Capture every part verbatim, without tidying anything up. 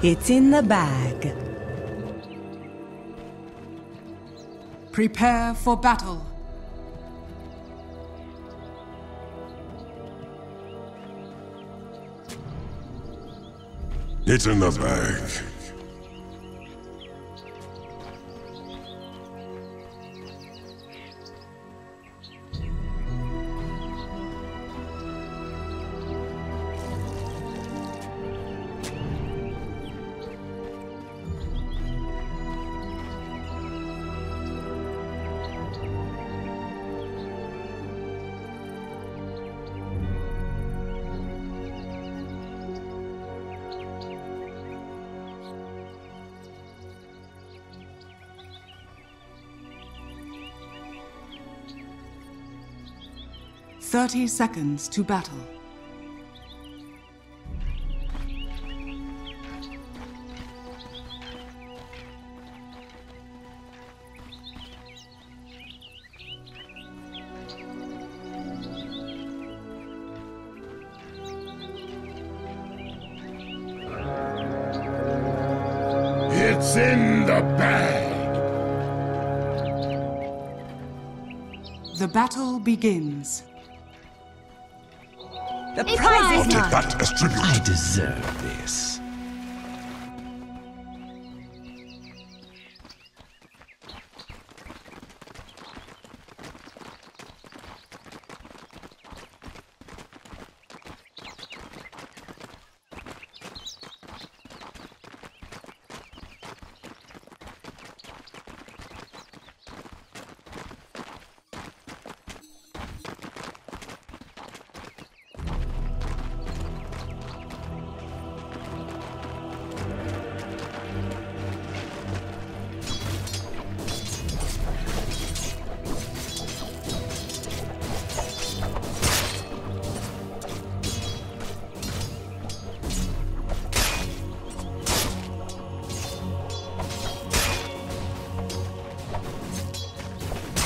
It's in the bag. Prepare for battle. It's in the bag. Thirty seconds to battle. It's in the bag. The battle begins. The prize I'll is mine. That as tribute. I deserve this.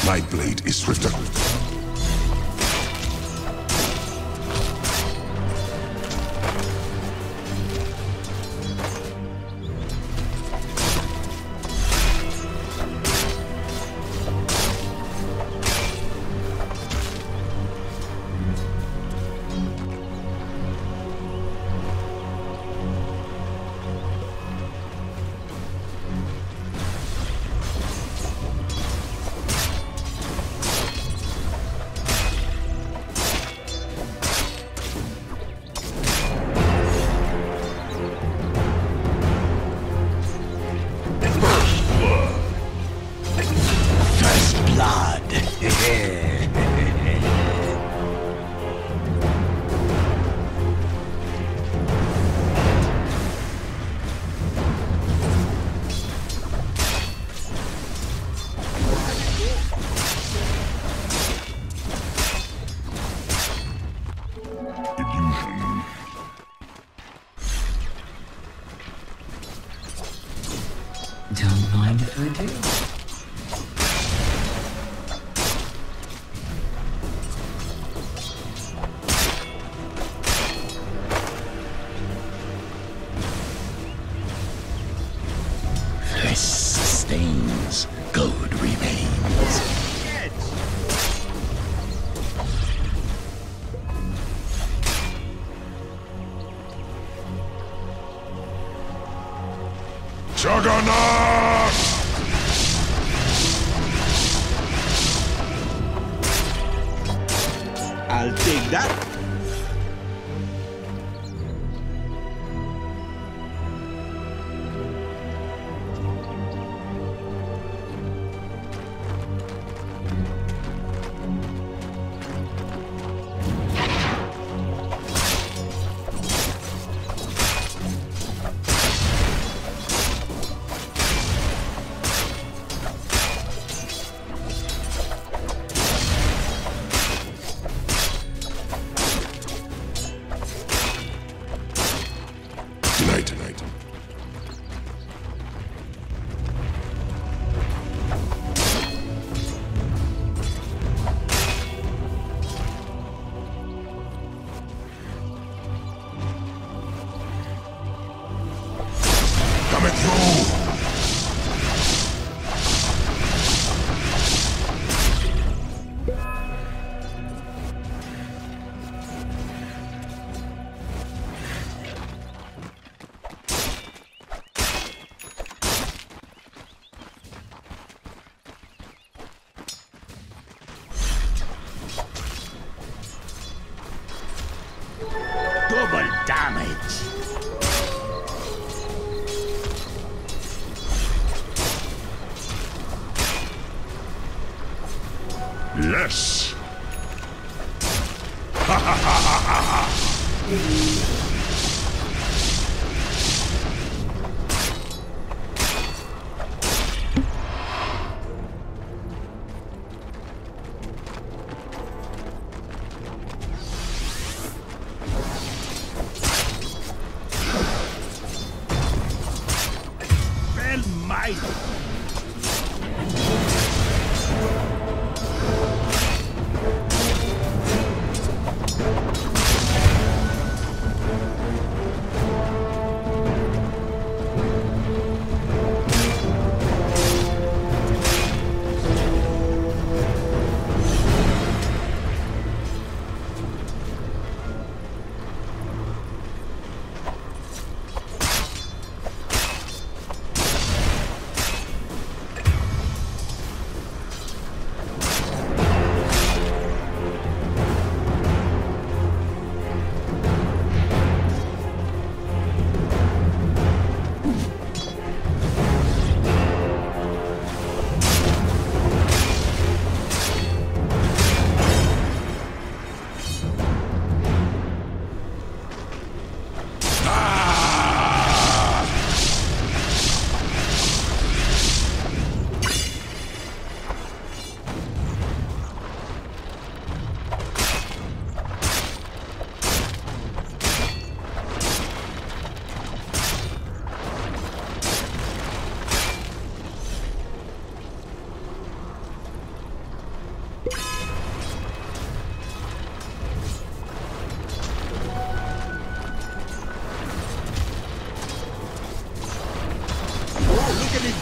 My blade is swifter. Don't mind if I do. Flesh sustains, gold remains. Juggernaut! I'll take that. damage. Yes. Ha ha ha ha ha. Well, mighty.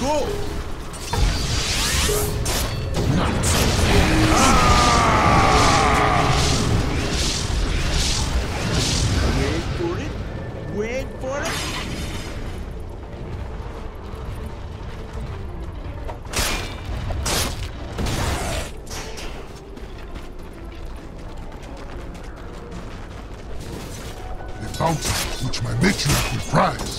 Go! Not so fast. Ah! Wait for it. Wait for it. The fountain which my matriarch reprised.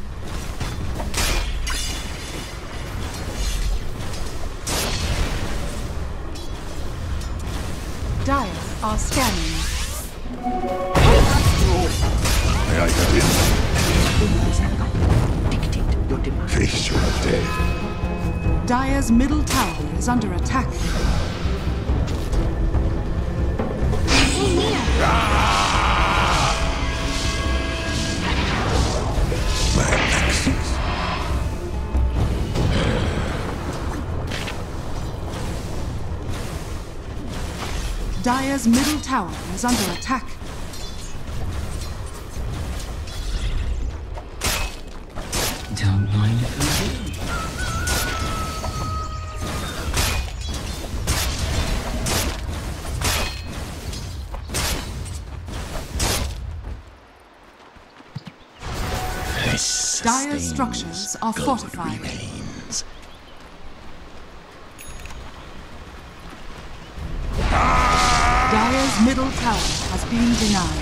Dire are scanning. May I get in? Rumors have not dictated your demise. Face your death. Dire's middle tower is under attack. My axes. Dire's middle tower is under attack. Don't mind if I do. Dire's structures are fortified. Remains. Dire's middle tower has been denied.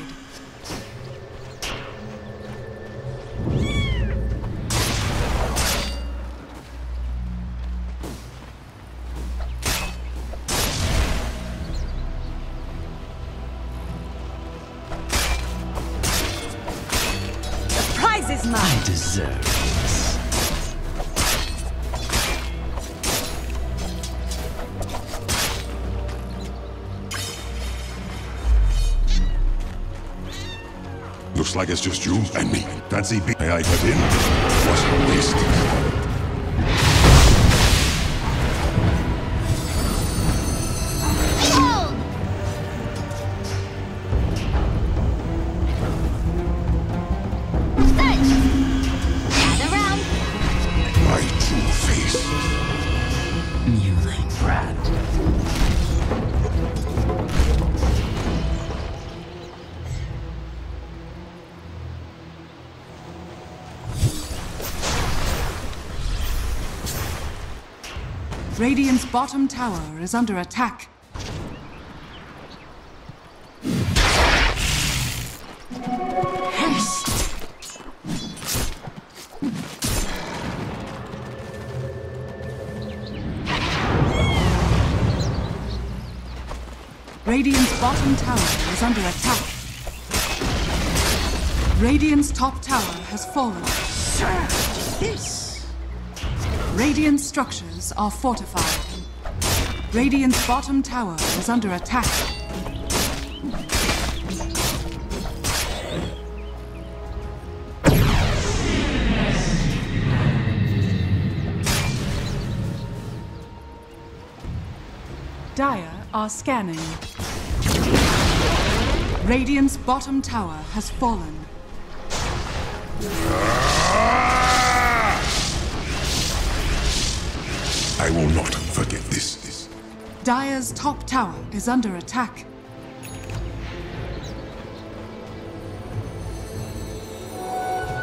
The prize is mine. I deserve it. Looks like it's just you and me. Fancy being I cut in? What a waste. Behold! Search! Gather round! My true face. Mewling brat. Radiant's bottom tower is under attack. Radiant's bottom tower is under attack. Radiant's top tower has fallen. Surge this! Radiant structures are fortified. Radiant's bottom tower is under attack. Dire are scanning. Radiant's bottom tower has fallen. I will not forget this. Dire's top tower is under attack.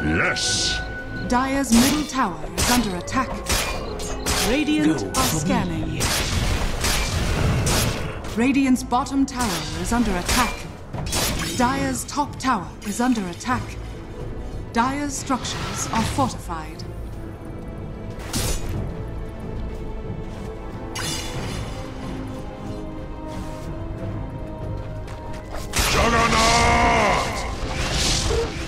Yes! Dire's middle tower is under attack. Radiant Go are scanning. Me. Radiant's bottom tower is under attack. Dire's top tower is under attack. Dire's structures are fortified.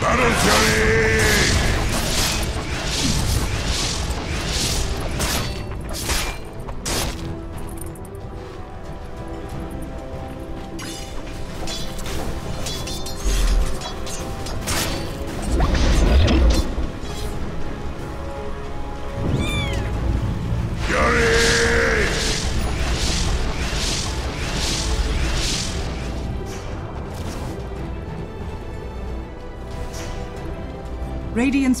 Battle fury! Radiant's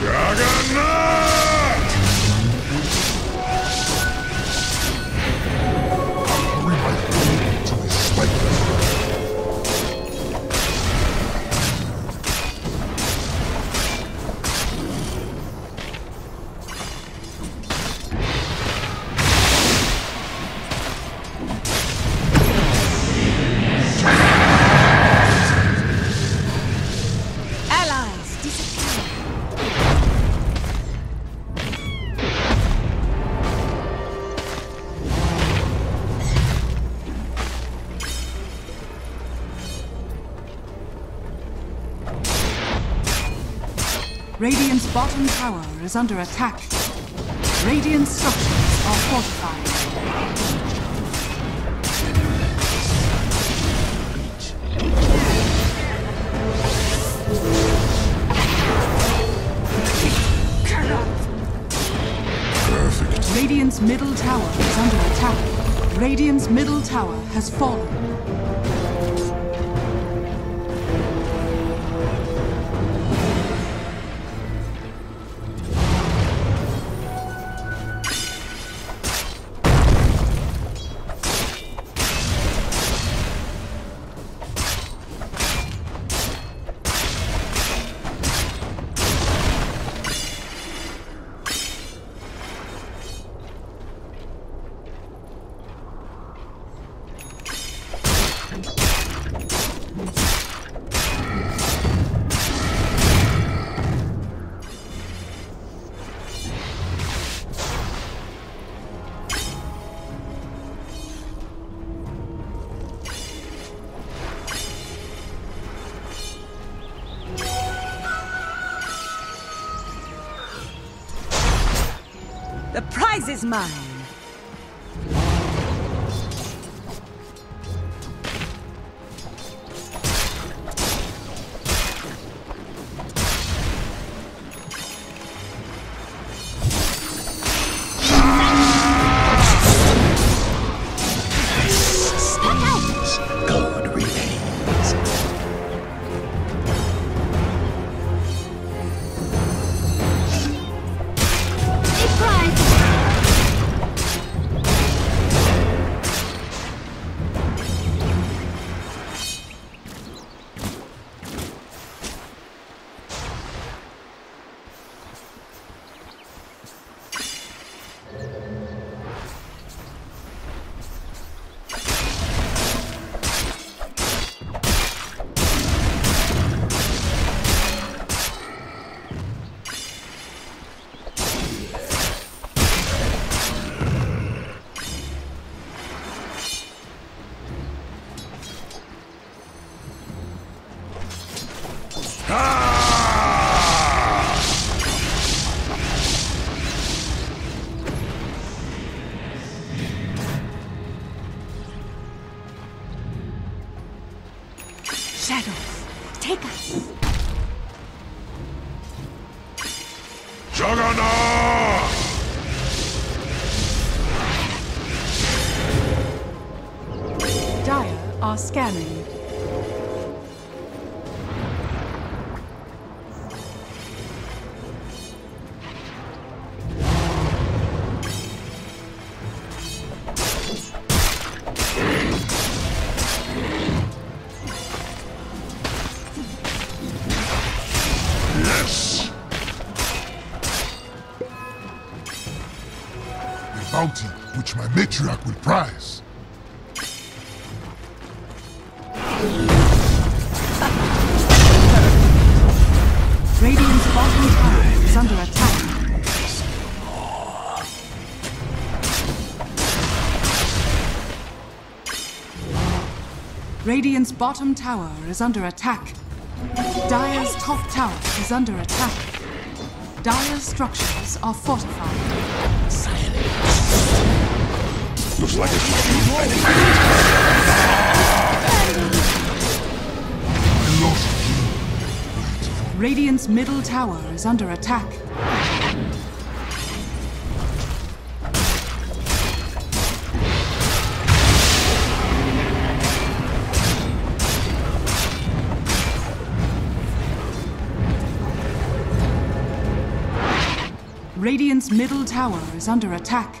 Juggernaut! I'll bring my blade to his spike. Allies disappear. Radiant's bottom tower is under attack. Radiant structures are fortified. Perfect. Radiant's middle tower is under attack. Radiant's middle tower has fallen. The prize is mine! Shadows, take us! Juggernaut! Dire are scanning. Bounty, which my matriarch will prize. Radiant's bottom tower is under attack. Radiant's bottom tower is under attack. Dire's top tower is under attack. Dire's structures are fortified. Silence. Looks like it's I lost you. Radiant's middle tower is under attack. Radiant's middle tower is under attack.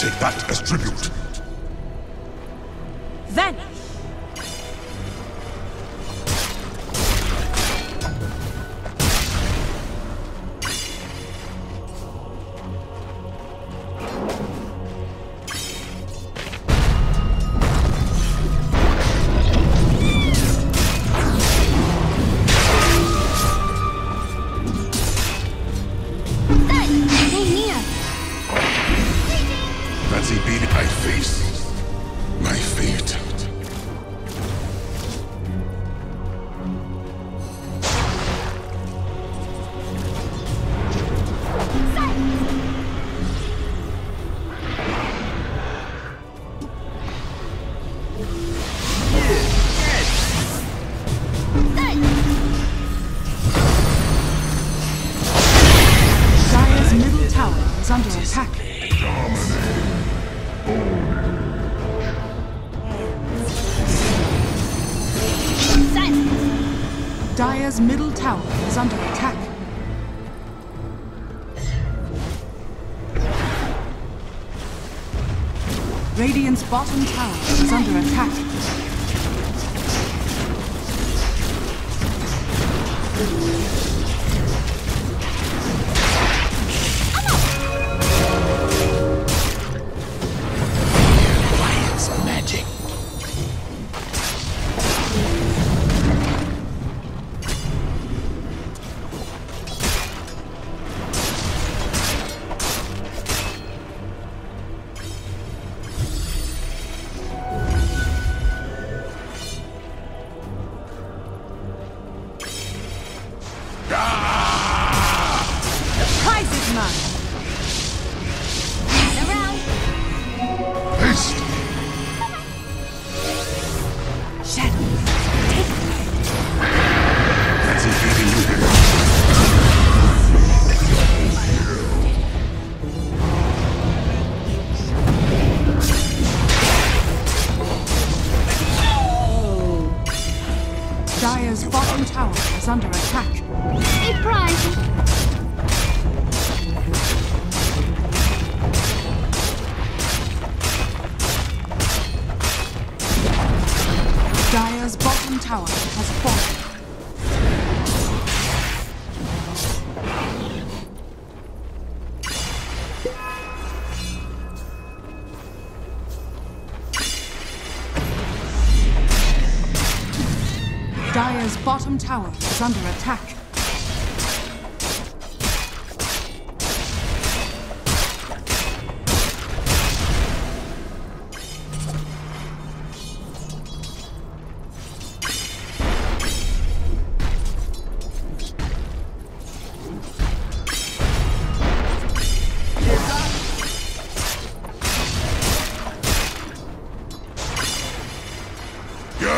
Take that as tribute. Then. Dire's middle tower is under attack. Radiant's bottom tower is under attack. Alliance magic. Dire's bottom tower is under attack. Take prize! Dire's bottom tower has fallen. Dire's bottom tower is under attack.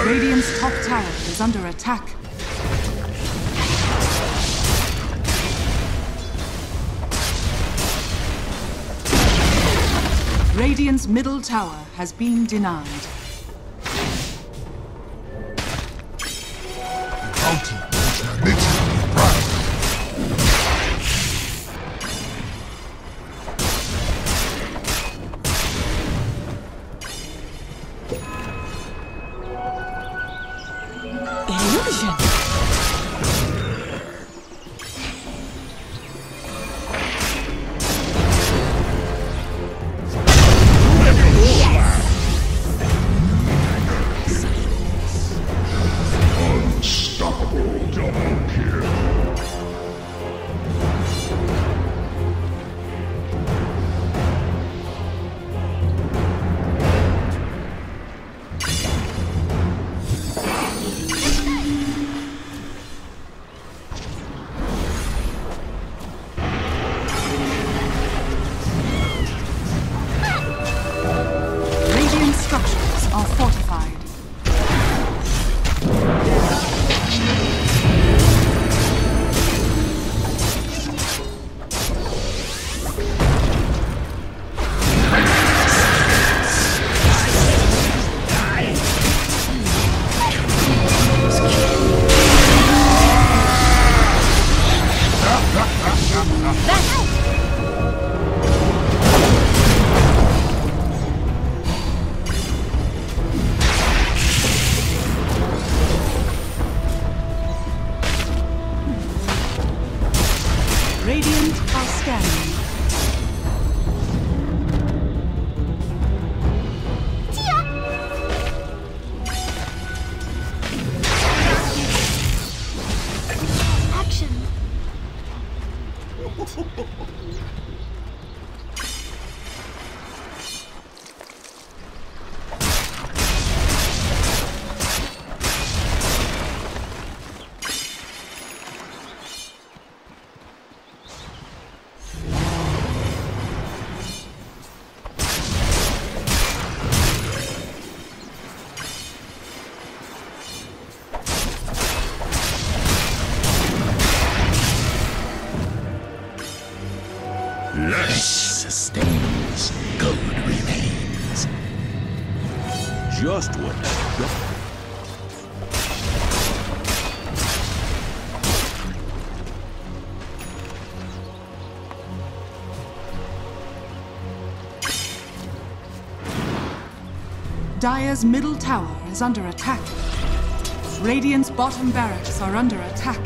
Radiant's top tower is under attack. Radiant's middle tower has been denied. Illusion! just what that Dire's middle tower is under attack. Radiant's bottom barracks are under attack.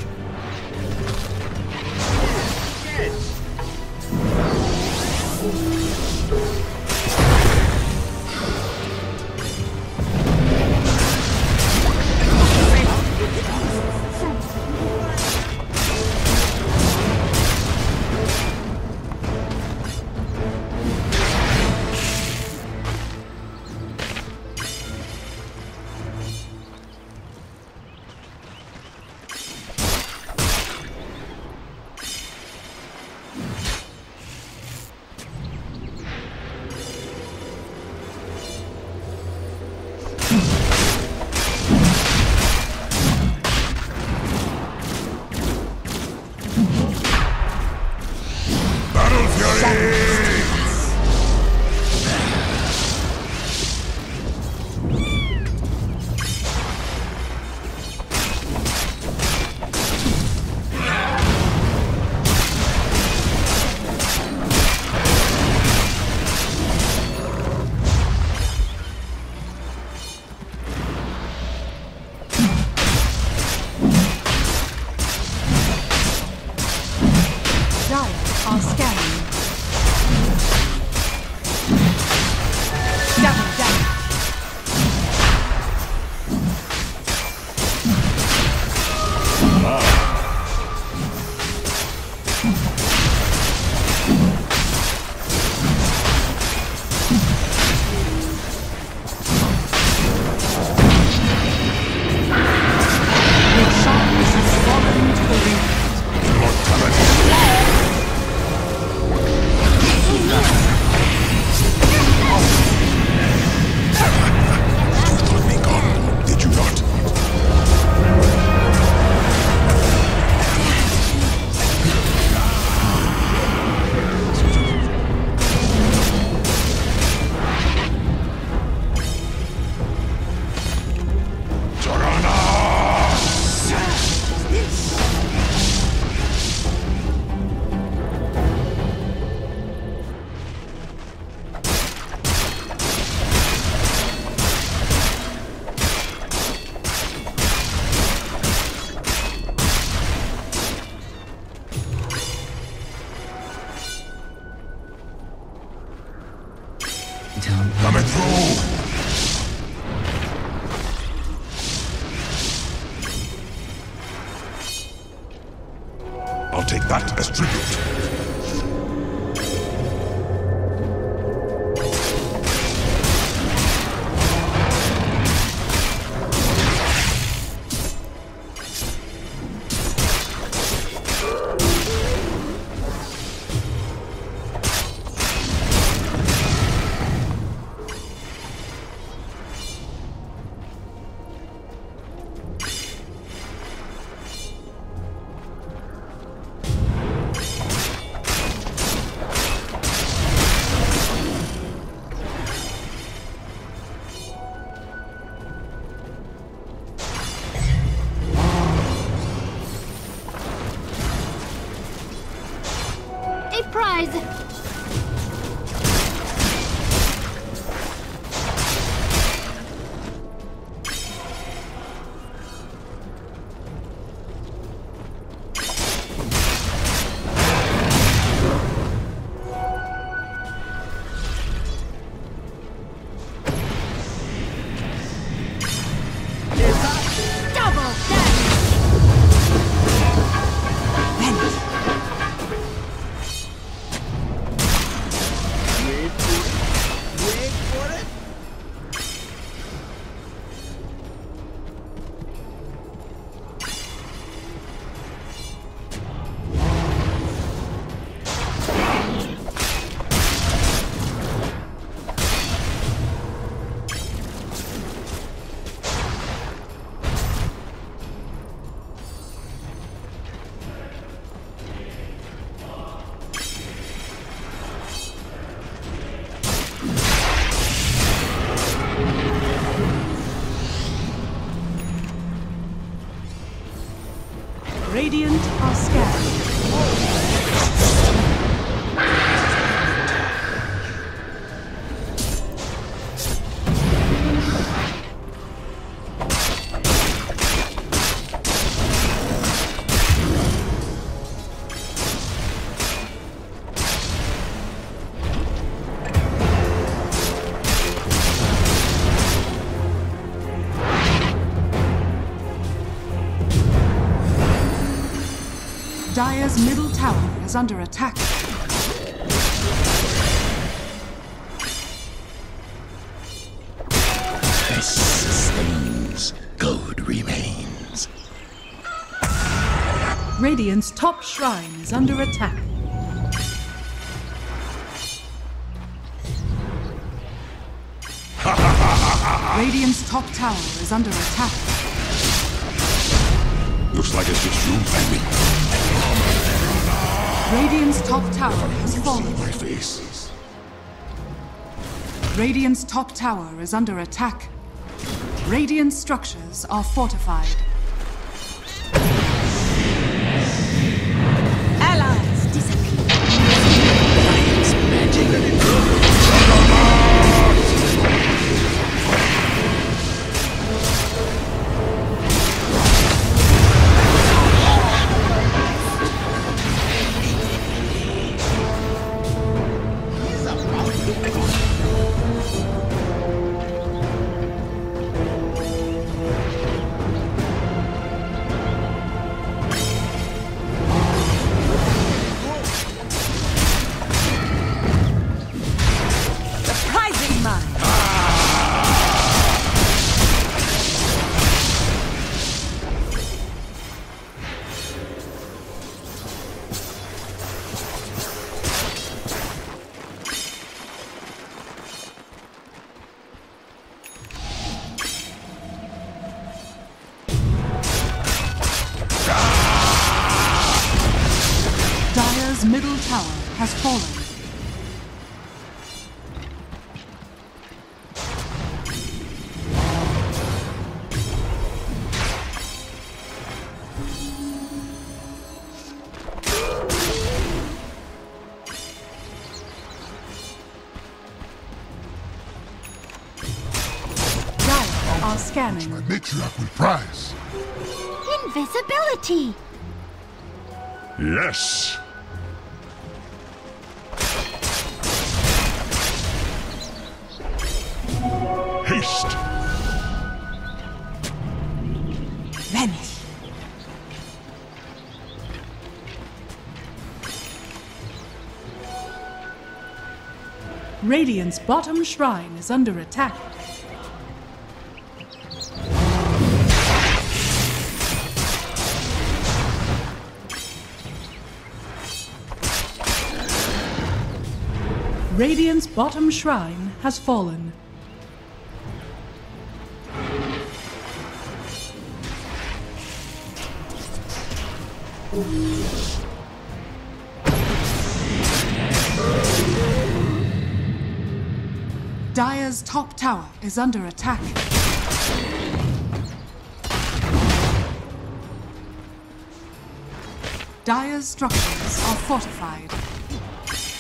Radiant are Dire's middle tower is under attack. Best sustains, gold remains. Radiant's top shrine is under attack. Radiant's top tower is under attack. Looks like it's just you and me. Radiant's top tower has fallen. My face. Radiant's top tower is under attack. Radiant structures are fortified. Allies disappear. Radiant's middle tower has fallen. Dire are scanning. I mix you up with prize. Invisibility. Yes. Haste! Vanish! Radiant's bottom shrine is under attack. Radiant's bottom shrine has fallen. Dire's top tower is under attack. Dire's structures are fortified.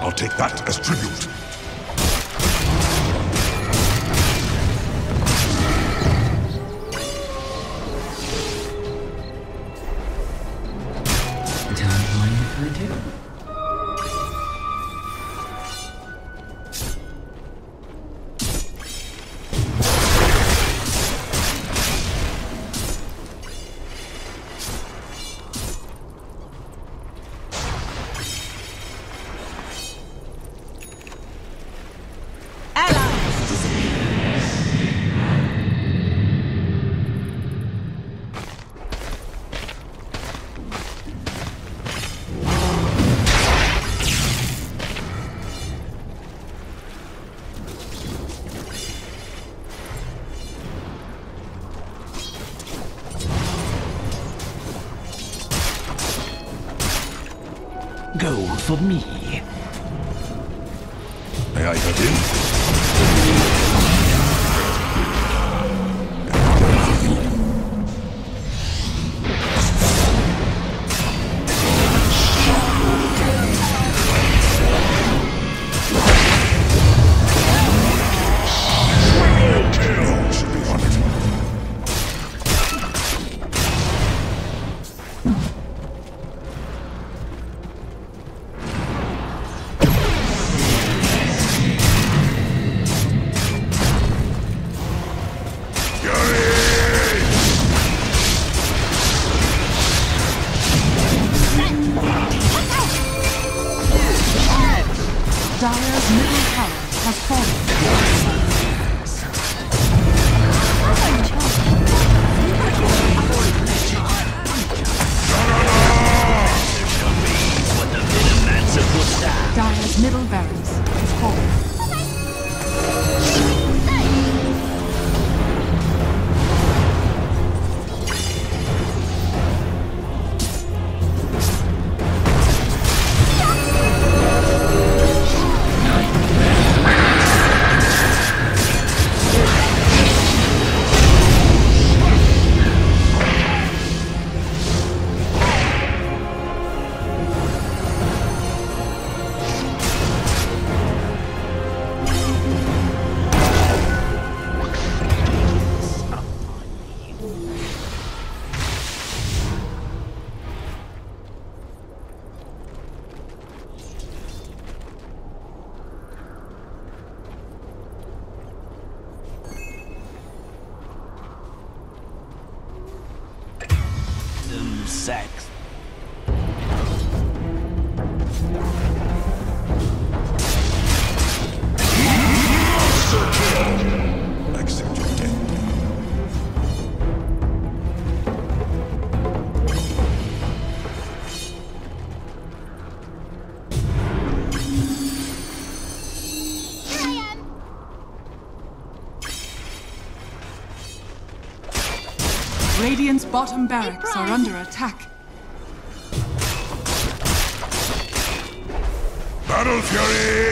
I'll take that as tribute. go for me. May I cut in? Dire's middle tower has fallen. Dire's middle barracks has fallen. Sex. Radiant's bottom barracks are under attack. Battle Fury!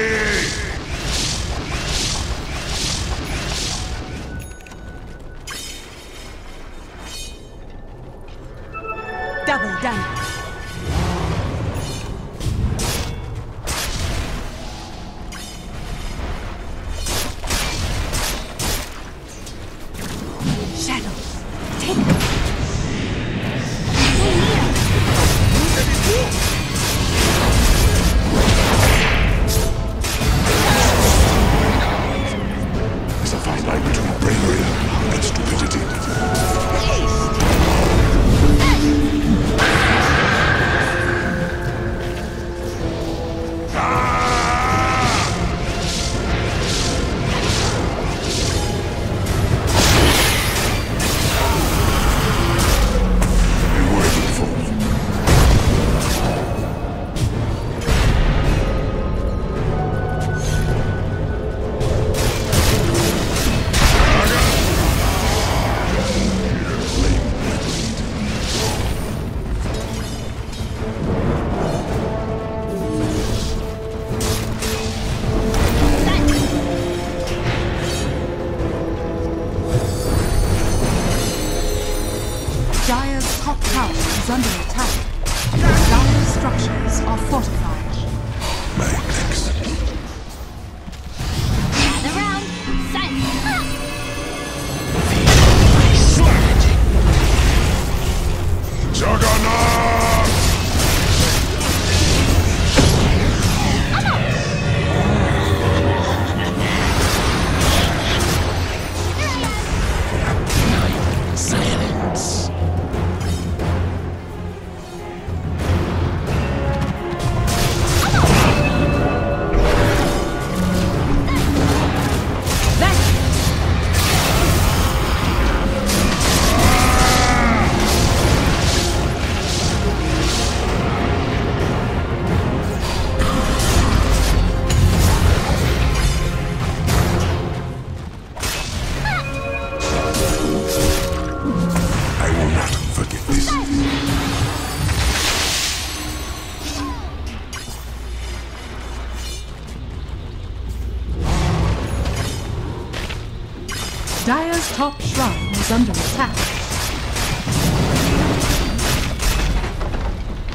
Dire's top shrine is under attack.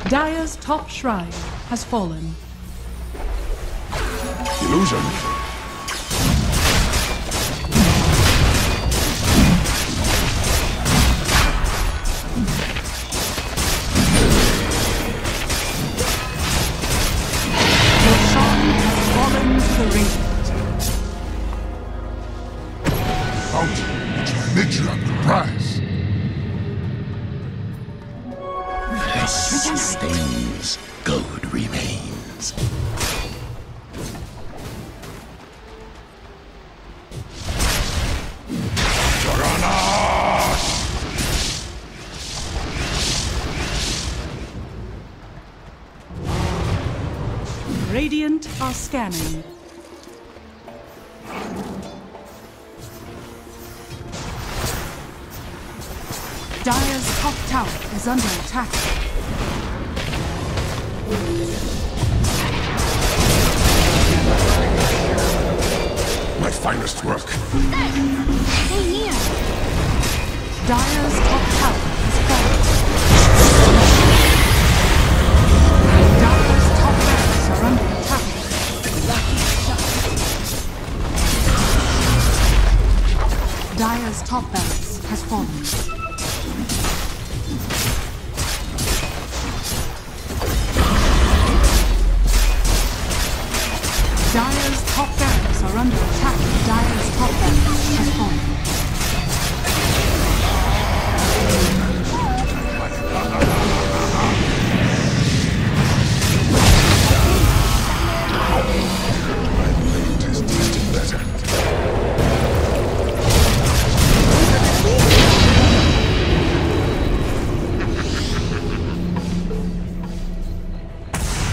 Dire's top shrine has fallen. Illusion. Your shrine has fallen to the ring. Nature of the prize. Rust stains, gold remains. Juggernaut! Radiant are scanning. Dire's top tower is under attack. My finest work. Stay near. Dire's top tower is falling. Dire's top barracks are under attack. Lucky shot. Dire's top barracks has fallen. Dire's top barracks are under attack. Dire's top barracks has fallen. My blade has tasted better.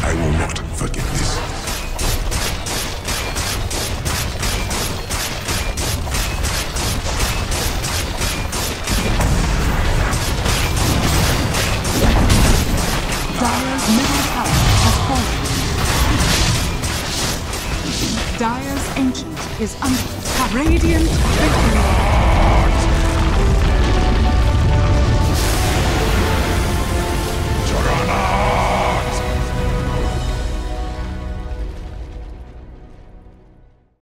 I will not forget this. Dire's Ancient is under attack. Radiant victory.